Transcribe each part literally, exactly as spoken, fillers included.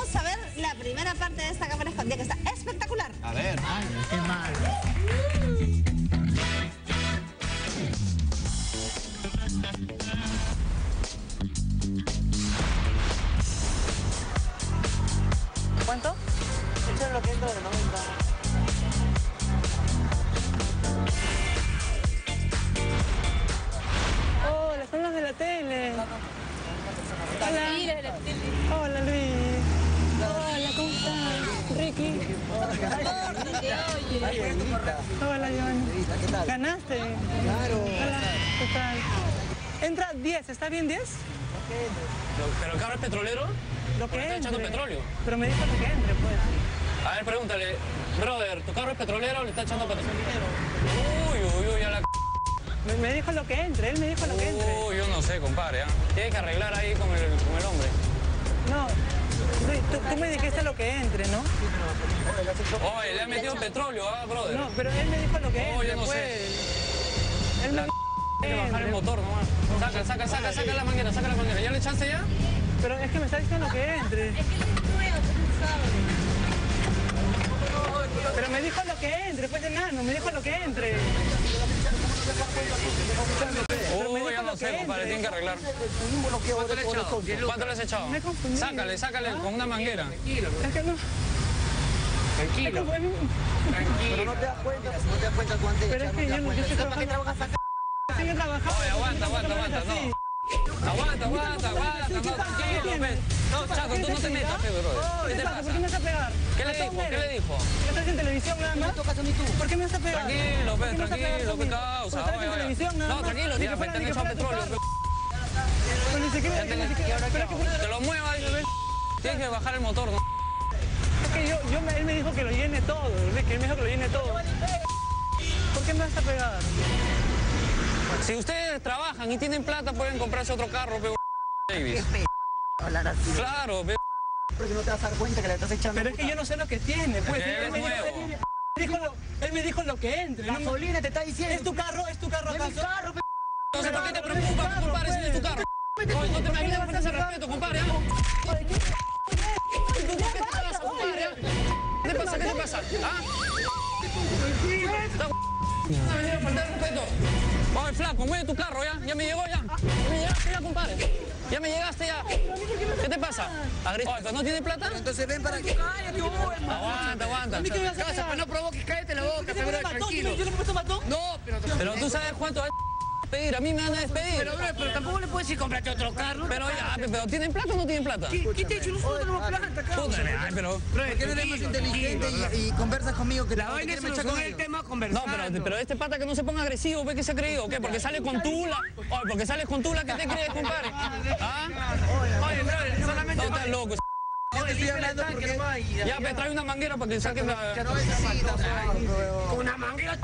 Vamos a ver la primera parte de esta cámara escondida, que está espectacular. A ver. Ay, qué mal. ¿Cuánto? Esto es lo que es lo de noventa. Oh, las palmas de la tele. Hola. Hola, Luis. Hola, ¿cómo estás? Ricky. Hola, Joan. ¿Qué tal? ¿Ganaste? Claro. Hola, ¿qué tal? Entra diez, ¿está bien diez? ¿Pero el carro es petrolero? Lo que está echando petróleo. Pero me dijo que entre, pues. A ver, pregúntale. Brother, ¿tu carro es petrolero o le está echando petróleo? Uy, uy, uy, a la c***. Me, me dijo lo que entre, él me dijo lo que entre. Uy, yo no sé, compadre, ¿eh? Tienes que arreglar ahí con el, con el hombre. No, tú, tú me dijiste lo que entre, ¿no? Oye, le ha metido petróleo, ¿ah, brother? No, pero él me dijo lo que entre, pues. Oye, yo no sé. Hay que bajar el motor nomás. Saca, saca, saca, saca la manguera, saca la manguera. ¿Ya le echaste ya? Pero es que me está diciendo lo que entre. Es que es nuevo, tú no sabes. Pero me dijo lo que entre, pues, enano, me dijo lo que entre. Pero me oh, ya no sé, compadre, tienen que arreglar. ¿Cuánto le has echado? ¿Cuánto le has echado? Me he confundido. Sácale, sácale ah, con una manguera. Tranquilo. Es que no. Tranquilo. Tranquilo. Pero no te das cuenta, no te das cuenta cuánto le echas. Pero es que yo no sé para qué trabajas acá. Sí, yo trabajaba. Oye, aguanta, aguanta, aguanta, no. Aguanta, aguanta, aguanta, no, tranquilo, ves. No, Chaco, tú no te metas, Pedro. ¿Qué te pasa? ¿Por qué me vas a pegar? ¿Qué le dijo? ¿Qué le dijo? ¿Estás en televisión nada más? ¿Por qué me vas a pegar? Tranquilo, Pedro, tranquilo, ¿qué causa? ¿Estás en televisión nada más? No, tranquilo, tío, te han echado petróleo. Te lo muevas, tienes que bajar el motor, ¿no? Es que yo, él me dijo que lo llene todo, que él me dijo que lo llene todo. ¿Por qué me vas a pegar? Si ustedes trabajan y tienen plata, pueden comprarse otro carro, pero... hablar así. Claro, pero... Porque no te vas a dar cuenta que le estás echando... Pero es que yo no sé lo que tiene, pues. Él me, dijo, él, me dijo lo, él me dijo lo que entre. La gasolina te está diciendo... Es tu carro, es tu carro, ¿acaso? Es mi carro, p***. Entonces, ¿por qué te preocupas, carro, compadre, pues, si es tu carro? Oye, no te imaginas por ese respeto, compadre, ¿ah? ¿Qué te pasa, compadre, ah? ¿Qué te pasa, qué te pasa, ah? No me quiero faltar el respeto. Oye, flaco, mueve tu carro, ¿ya? Ya me llegó, ya. Ya me llegaste, ya, compadre. Ya me llegaste, ya. ¿Qué te pasa? Oye, ¿no tienes plata? Entonces ven para que... Cállate, hermano. Aguanta, aguanta. Casa, pues no provoques, cállate la boca, pero tranquilo. ¿Yo no puedo matón? No, pero... Pero tú sabes cuánto vas a pedir, a mí me van a despedir. Pero, bro, pero tampoco le puedes decir, cómprate otro carro. Pero, oye, pero ¿tienen plata o no tienen plata? ¿Qué te he hecho? Nosotros tenemos plata, cabrón. Ay, pero... ¿Por qué no eres más inteligente y conversas conmigo? Que la vaina es solucionar el tema conversando. No, pero, pero este pata que no se ponga agresivo, ¿ve que se ha creído? ¿Qué? Porque sale con tula. Oye, porque sales con tula, ¿qué te crees, compadre? ¿Ah? Oye, bro, solamente... No, estás loco, yo te estoy hablando porque... Ya, me trae una manguera para que saques la... Una manguera...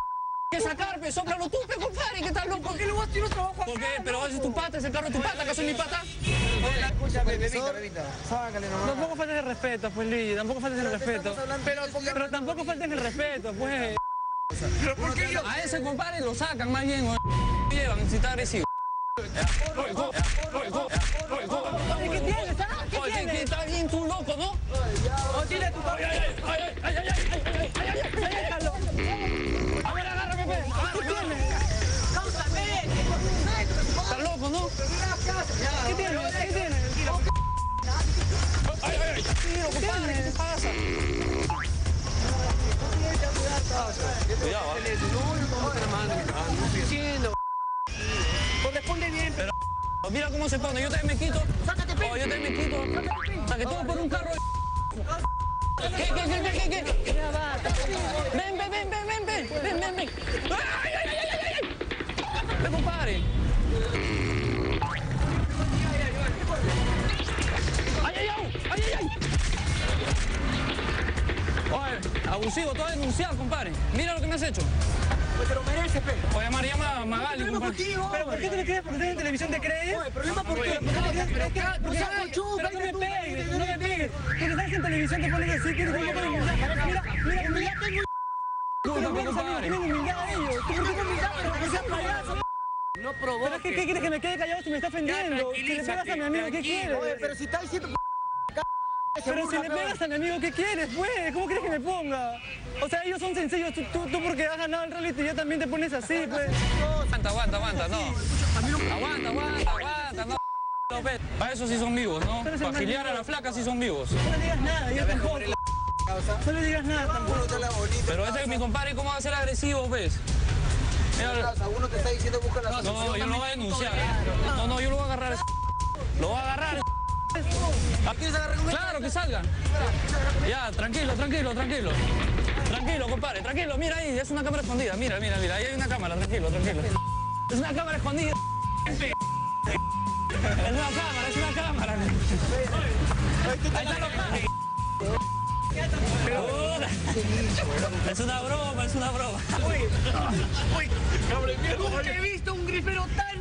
que sacar, pe, sóplalo tú, pe, compadre, que estás loco. ¿Por qué lo vas a tirar trabajo acá? ¿Por qué? Pero haces tu pata, ese carro es tu pata, ¿acaso es mi pata? Oye, escúchame, bebita, bebita, sácale nomás. Tampoco faltes el respeto, pues, Luigi, tampoco faltes el respeto. Pero tampoco faltes el respeto, pues. ¿Pero por qué yo? A ese compadre lo sacan más bien, güey. Llevan, si está agresivo. ¿Qué tienes, ah? ¿Qué tienes? Que está bien tú loco, ¿no? O tira tu papá. ¡Ay, ay, ay, ay, ay, ay, ay, ay, ay, ay, ay! A ver, agárrame, pe. ¿Qué tienes? ¡Cáusame! Estás loco, ¿no? ¿Qué tienes? ¿Qué tienes? ¡Ay, ay, ay! ¿Qué tienes? ¿Qué pasa? Cuidado, hermano. Pues responde bien, pero mira cómo se pone, yo también me quito. Sácate, pe. Yo también me quito. Sácate todo por un carro. ¿Qué, qué, qué, qué, qué? Ven, ven, ven, ven, ven, ven, ven, ven, ven. ¡Ay, ay, ay, ay, ay! Ven, compadre. ¡Ay, ay, ay! ¡Ay, ay, ay! Oye, abusivo, te voy a denunciar, compadre. Mira lo que me has hecho. Pues te lo mereces, pe. Oye, María Magali, ¿qué problema contigo? ¿Pero por qué te le crees? ¿Por qué en televisión te crees? Oye, ¿problema por qué? ¿Por qué? Pero no me pegues, no me pegues. Porque sabes que en televisión te pones así, que te pones así. Mira, mira, mira, tengo... Pero mira, amigos, tienen humildad a ellos. ¿Por qué humildad? Pero que seas payaso. No provoques. Pero es que, ¿qué quieres? Que me quede callado si me está ofendiendo. Que le pegas a mi amigo, ¿qué quieres? Oye, pero si está diciendo... Pero si le pegas al enemigo, ¿qué quieres, pues? ¿Cómo quieres que me ponga? O sea, ellos son sencillos. Tú, tú, tú porque has ganado el reality ya también te pones así, pues. Aguanta, aguanta, aguanta, no. Aguanta, aguanta, aguanta, no. Para eso sí son vivos, ¿no? Para giliar a la flaca sí son vivos. No le digas nada, yo tampoco. No le digas nada, tampoco. Pero este que mi compadre, ¿cómo va a ser agresivo, ves? Alguno te está diciendo busca la solución. No, yo lo voy a denunciar. No, no, yo lo voy a agarrar. Lo voy a agarrar. Claro, que salgan. Ya, tranquilo, tranquilo, tranquilo. Tranquilo, compadre, tranquilo. Mira ahí, es una cámara escondida. Mira, mira, mira. Ahí hay una cámara, tranquilo, tranquilo. Es una cámara escondida. Es una cámara, es una cámara. Ahí está la... Es una broma, es una broma. Uy, uy, cabrón, nunca he visto un grifero tan...